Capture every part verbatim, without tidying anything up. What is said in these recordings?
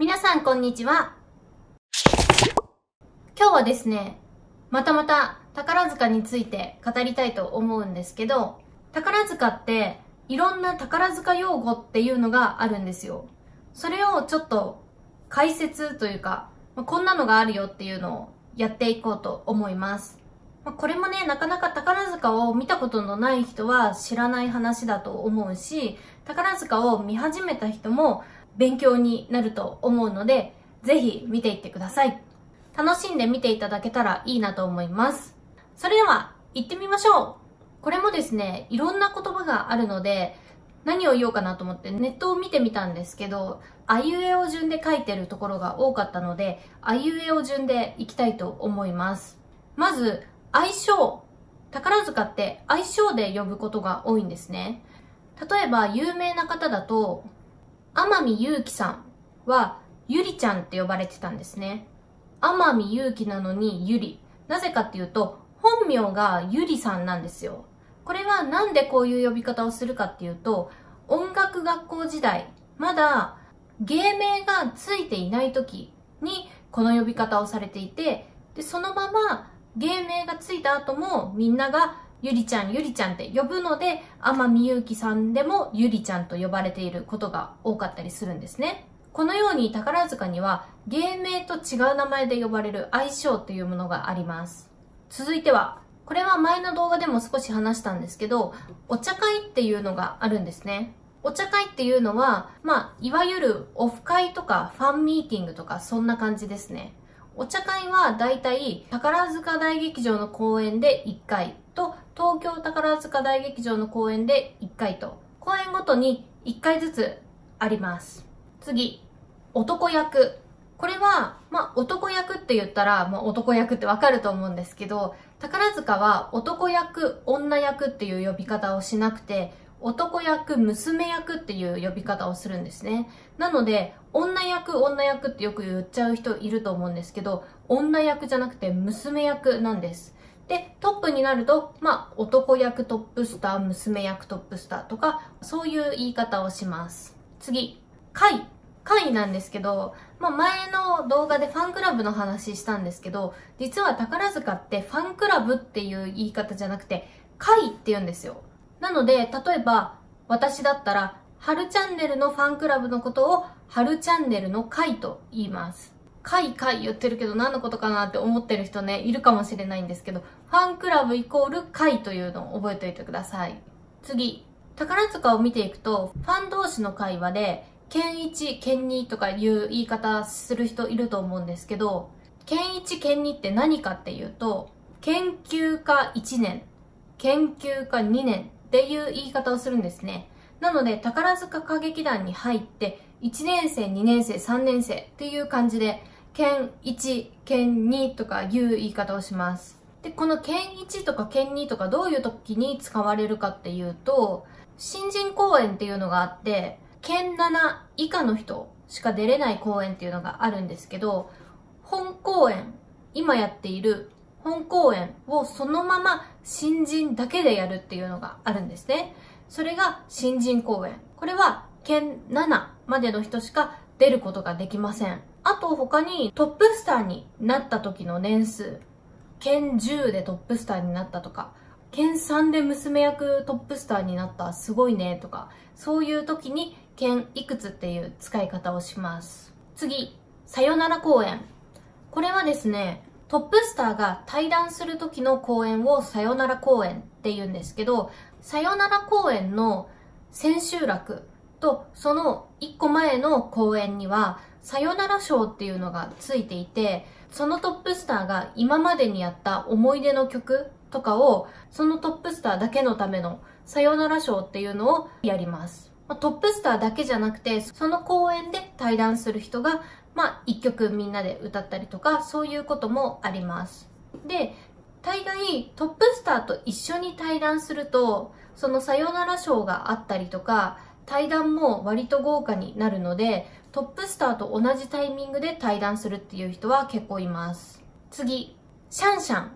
皆さんこんにちは。今日はですね、またまた宝塚について語りたいと思うんですけど、宝塚っていろんな宝塚用語っていうのがあるんですよ。それをちょっと解説というか、こんなのがあるよっていうのをやっていこうと思います。これもね、なかなか宝塚を見たことのない人は知らない話だと思うし、宝塚を見始めた人も勉強になると思うので、ぜひ見ていってください。楽しんで見ていただけたらいいなと思います。それでは、行ってみましょう。これもですね、いろんな言葉があるので、何を言おうかなと思ってネットを見てみたんですけど、あいうえお順で書いてるところが多かったので、あいうえお順でいきたいと思います。まず、愛称。宝塚って愛称で呼ぶことが多いんですね。例えば、有名な方だと、天海祐希さんはゆりちゃんって呼ばれてたんですね。天海祐希なのにゆり。なぜかっていうと、本名がゆりさんなんですよ。これはなんでこういう呼び方をするかっていうと、音楽学校時代、まだ芸名がついていない時にこの呼び方をされていて、でそのまま芸名がついた後もみんながゆりちゃん、ゆりちゃんって呼ぶので、天海祐希さんでもゆりちゃんと呼ばれていることが多かったりするんですね。このように宝塚には芸名と違う名前で呼ばれる愛称というものがあります。続いては、これは前の動画でも少し話したんですけど、お茶会っていうのがあるんですね。お茶会っていうのは、まあ、いわゆるオフ会とかファンミーティングとかそんな感じですね。お茶会はだいたい宝塚大劇場の公演でいっかいと東京宝塚大劇場の公演でいっかいと公演ごとにいっかいずつあります。次、男役。これは、まあ、男役って言ったら、まあ、男役ってわかると思うんですけど、宝塚は男役、女役っていう呼び方をしなくて、男役、娘役っていう呼び方をするんですね。なので、女役、女役ってよく言っちゃう人いると思うんですけど、女役じゃなくて娘役なんです。で、トップになると、まあ、男役トップスター、娘役トップスターとか、そういう言い方をします。次、会。会なんですけど、まあ、前の動画でファンクラブの話したんですけど、実は宝塚ってファンクラブっていう言い方じゃなくて、会って言うんですよ。なので、例えば、私だったら、はるチャンネルのファンクラブのことを、はるチャンネルの会と言います。会会言ってるけど何のことかなって思ってる人ね、いるかもしれないんですけど、ファンクラブイコール会というのを覚えておいてください。次、宝塚を見ていくと、ファン同士の会話で、けんいち、けんにとかいう言い方する人いると思うんですけど、けんいち、けんにって何かっていうと、研究家いちねん、研究家にねん、っていう言い方をするんですね。なので、宝塚歌劇団に入って、いちねん生、にねん生、さんねん生っていう感じで、研いち、研にとかいう言い方をします。で、この研いちとか研にとかどういう時に使われるかっていうと、新人公演っていうのがあって、研なな以下の人しか出れない公演っていうのがあるんですけど、本公演、今やっている本公演をそのまま新人だけでやるっていうのがあるんですね。それが新人公演。これは県ななまでの人しか出ることができません。あと他にトップスターになった時の年数。県じゅうでトップスターになったとか、県さんで娘役トップスターになったすごいねとか、そういう時に県いくつっていう使い方をします。次、さよなら公演。これはですね、トップスターが対談する時の公演をさよなら公演って言うんですけど、さよなら公演の千秋楽とそのいっこまえの公演にはさよなら賞っていうのがついていて、そのトップスターが今までにやった思い出の曲とかをそのトップスターだけのためのさよなら賞っていうのをやります。トップスターだけじゃなくて、その公演で対談する人がまあ、一曲みんなで歌ったりとか、そういうこともあります。で、大概トップスターと一緒に対談すると、そのさよなら賞があったりとか、対談も割と豪華になるので、トップスターと同じタイミングで対談するっていう人は結構います。次、シャンシャン。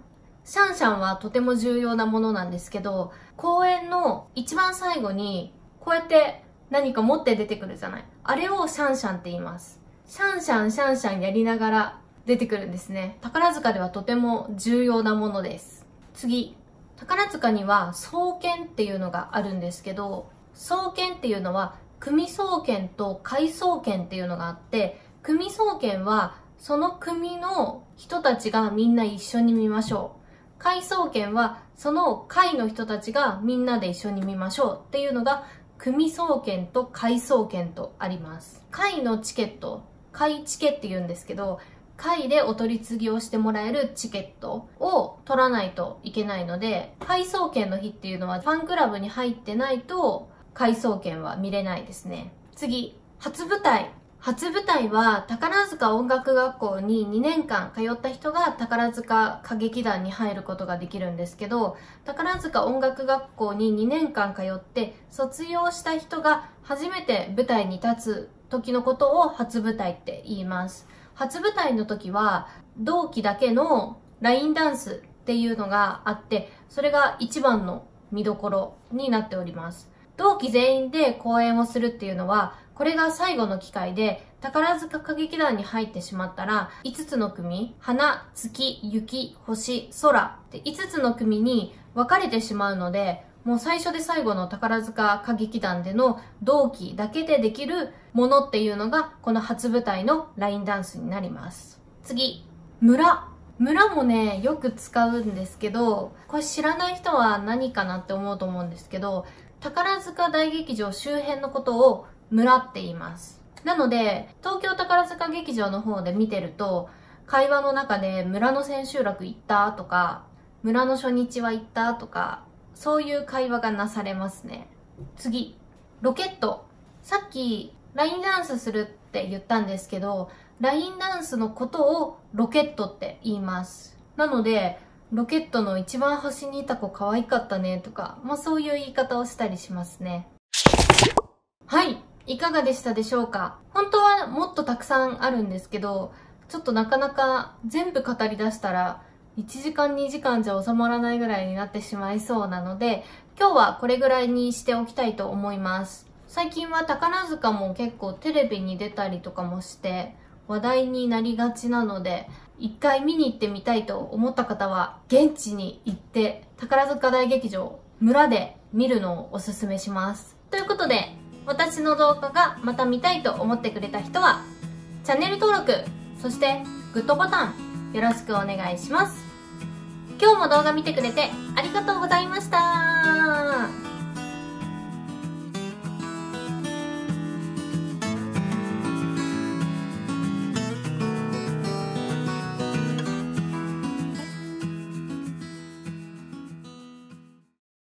シャンシャンはとても重要なものなんですけど、公演の一番最後に、こうやって何か持って出てくるじゃない。あれをシャンシャンって言います。シャンシャンシャンシャンやりながら出てくるんですね。宝塚ではとても重要なものです。次。宝塚には総研っていうのがあるんですけど、総研っていうのは組総研と会総研っていうのがあって、組総研はその組の人たちがみんな一緒に見ましょう。会総研はその会の人たちがみんなで一緒に見ましょうっていうのが組総研と会総研とあります。会のチケット、会チケって言うんですけど、会でお取り次ぎをしてもらえるチケットを取らないといけないので、会総研の日っていうのはファンクラブに入ってないと会総研は見れないですね。次、初舞台。初舞台は宝塚音楽学校ににねんかん通った人が宝塚歌劇団に入ることができるんですけど、宝塚音楽学校ににねんかん通って卒業した人が初めて舞台に立つ時のことを初舞台って言います。初舞台の時は同期だけのラインダンスっていうのがあって、それが一番の見どころになっております。同期全員で公演をするっていうのは、これが最後の機会で、宝塚歌劇団に入ってしまったら、いつつの組、花、月、雪、星、空っていつつの組に分かれてしまうので、もう最初で最後の宝塚歌劇団での同期だけでできるものっていうのが、この初舞台のラインダンスになります。次、村。村もね、よく使うんですけど、これ知らない人は何かなって思うと思うんですけど、宝塚大劇場周辺のことを村って言います。なので、東京宝塚劇場の方で見てると、会話の中で村の千秋楽行ったとか、村の初日は行ったとか、そういう会話がなされますね。次、ロケット。さっき、ラインダンスするって言ったんですけど、ラインダンスのことをロケットって言います。なので、ロケットの一番端にいた子可愛かったねとか、まあそういう言い方をしたりしますね。はい、いかがでしたでしょうか？本当はもっとたくさんあるんですけど、ちょっとなかなか全部語り出したら、いちじかんにじかんじゃ収まらないぐらいになってしまいそうなので、今日はこれぐらいにしておきたいと思います。最近は宝塚も結構テレビに出たりとかもして、話題になりがちなので、一回見に行ってみたいと思った方は、現地に行って、宝塚大劇場、村で見るのをおすすめします。ということで、私の動画がまた見たいと思ってくれた人は、チャンネル登録、そしてグッドボタン、よろしくお願いします。今日も動画見てくれてありがとうございました。